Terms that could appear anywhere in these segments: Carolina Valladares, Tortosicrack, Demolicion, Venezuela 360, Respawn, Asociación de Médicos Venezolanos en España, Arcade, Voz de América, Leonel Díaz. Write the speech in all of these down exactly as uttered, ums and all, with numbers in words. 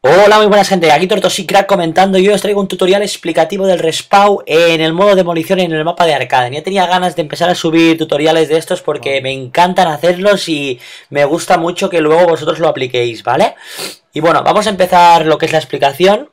Hola, muy buenas gente, aquí Tortosicrack comentando. Yo os traigo un tutorial explicativo del respawn en el modo demolición en el mapa de Arcade. Ya tenía ganas de empezar a subir tutoriales de estos porque me encantan hacerlos y me gusta mucho que luego vosotros lo apliquéis, ¿vale? Y bueno, vamos a empezar lo que es la explicación.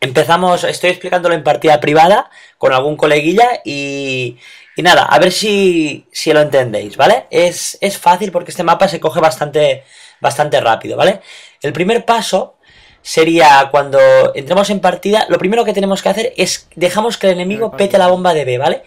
Empezamos, estoy explicándolo en partida privada con algún coleguilla y... Y nada, a ver si, si lo entendéis, ¿vale? Es, es fácil porque este mapa se coge bastante, bastante rápido, ¿vale? El primer paso sería cuando entremos en partida, lo primero que tenemos que hacer es dejamos que el enemigo pete la bomba de be, ¿vale?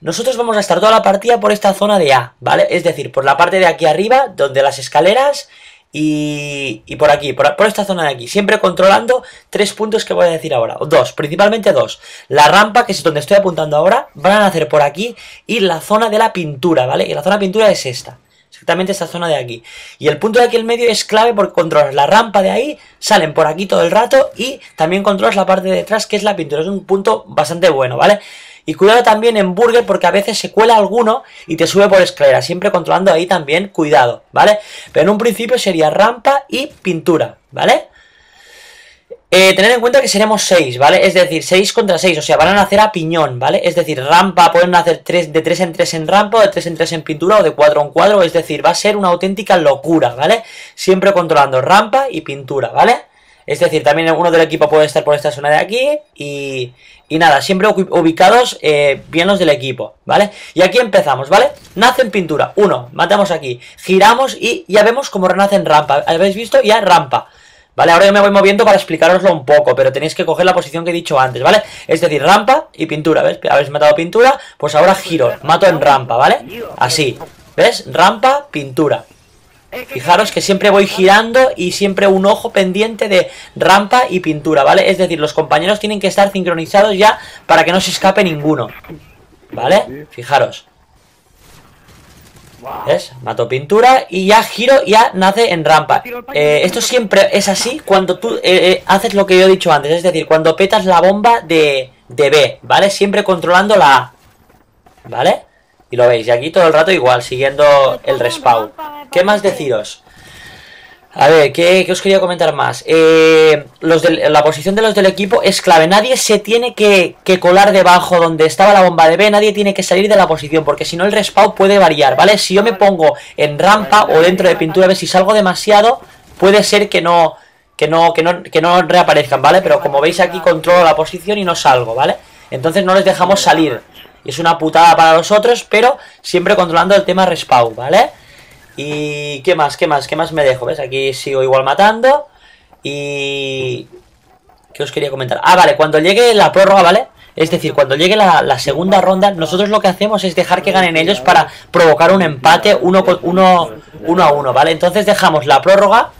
Nosotros vamos a estar toda la partida por esta zona de a, ¿vale? Es decir, por la parte de aquí arriba, donde las escaleras y, y por aquí, por, por esta zona de aquí. Siempre controlando tres puntos que voy a decir ahora, dos, principalmente dos. La rampa, que es donde estoy apuntando ahora, van a hacer por aquí y la zona de la pintura, ¿vale? Y la zona de pintura es esta. Exactamente esta zona de aquí. Y el punto de aquí en medio es clave porque controlas la rampa de ahí, salen por aquí todo el rato y también controlas la parte de detrás que es la pintura. Es un punto bastante bueno, ¿vale? Y cuidado también en burger porque a veces se cuela alguno y te sube por escalera. Siempre controlando ahí también, cuidado, ¿vale? Pero en un principio sería rampa y pintura, ¿vale? Eh, tened en cuenta que seremos seis, ¿vale? Es decir, seis contra seis, o sea, van a nacer a piñón, ¿vale? Es decir, rampa, pueden nacer tres, de tres en tres en rampa, o de tres en tres en pintura, o de cuatro en cuatro, es decir, va a ser una auténtica locura, ¿vale? Siempre controlando rampa y pintura, ¿vale? Es decir, también alguno del equipo puede estar por esta zona de aquí, y, y nada, siempre ubicados eh, bien los del equipo, ¿vale? Y aquí empezamos, ¿vale? Nace en pintura, uno, matamos aquí, giramos y ya vemos cómo renace en rampa, ¿habéis visto? Ya rampa. ¿Vale? Ahora yo me voy moviendo para explicaroslo un poco, pero tenéis que coger la posición que he dicho antes, ¿vale? Es decir, rampa y pintura, ¿ves? Habéis matado pintura, pues ahora giro, mato en rampa, ¿vale? Así, ¿ves? Rampa, pintura. Fijaros que siempre voy girando y siempre un ojo pendiente de rampa y pintura, ¿vale? Es decir, los compañeros tienen que estar sincronizados ya para que no se escape ninguno, ¿vale? Fijaros. ¿Ves? Mato pintura y ya giro, ya nace en rampa. Eh, esto siempre es así cuando tú eh, eh, haces lo que yo he dicho antes, es decir, cuando petas la bomba de, de be, ¿vale? Siempre controlando la a, ¿vale? Y lo veis, y aquí todo el rato igual, siguiendo el respawn. ¿Qué más deciros? A ver, ¿qué, qué os quería comentar más? Eh, los del, la posición de los del equipo es clave. Nadie se tiene que, que colar debajo donde estaba la bomba de be. Nadie tiene que salir de la posición porque si no el respawn puede variar, ¿vale? Si yo me pongo en rampa o dentro de pintura, a ver si salgo demasiado, puede ser que no, que no, que no, que no reaparezcan, ¿vale? Pero como veis aquí controlo la posición y no salgo, ¿vale? Entonces no les dejamos salir. Es una putada para los otros, pero siempre controlando el tema respawn, ¿vale? Y qué más, qué más, qué más me dejo, ¿ves? Aquí sigo igual matando. Y... ¿qué os quería comentar? Ah, vale, cuando llegue la prórroga, ¿vale? Es decir, cuando llegue la, la segunda ronda, nosotros lo que hacemos es dejar que ganen ellos para provocar un empate uno, uno, uno a uno, ¿vale? Entonces dejamos la prórroga,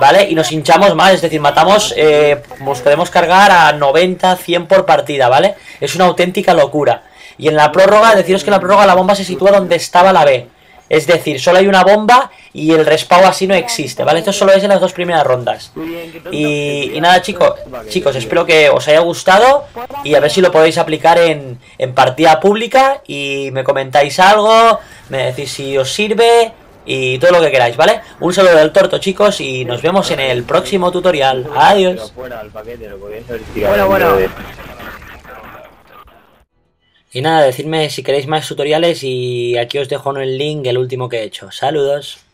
¿vale? Y nos hinchamos más, es decir, matamos, eh, nos podemos cargar a noventa, cien por partida, ¿vale? Es una auténtica locura. Y en la prórroga, deciros que en la prórroga la bomba se sitúa donde estaba la be. Es decir, solo hay una bomba y el respawn así no existe, ¿vale? Esto solo es en las dos primeras rondas. Y, y nada, chicos, chicos, espero que os haya gustado y a ver si lo podéis aplicar en, en partida pública y me comentáis algo, me decís si os sirve y todo lo que queráis, ¿vale? Un saludo del Torto, chicos, y nos vemos en el próximo tutorial. Adiós. Bueno, bueno. Y nada, decidme si queréis más tutoriales y aquí os dejo el link, el último que he hecho. Saludos.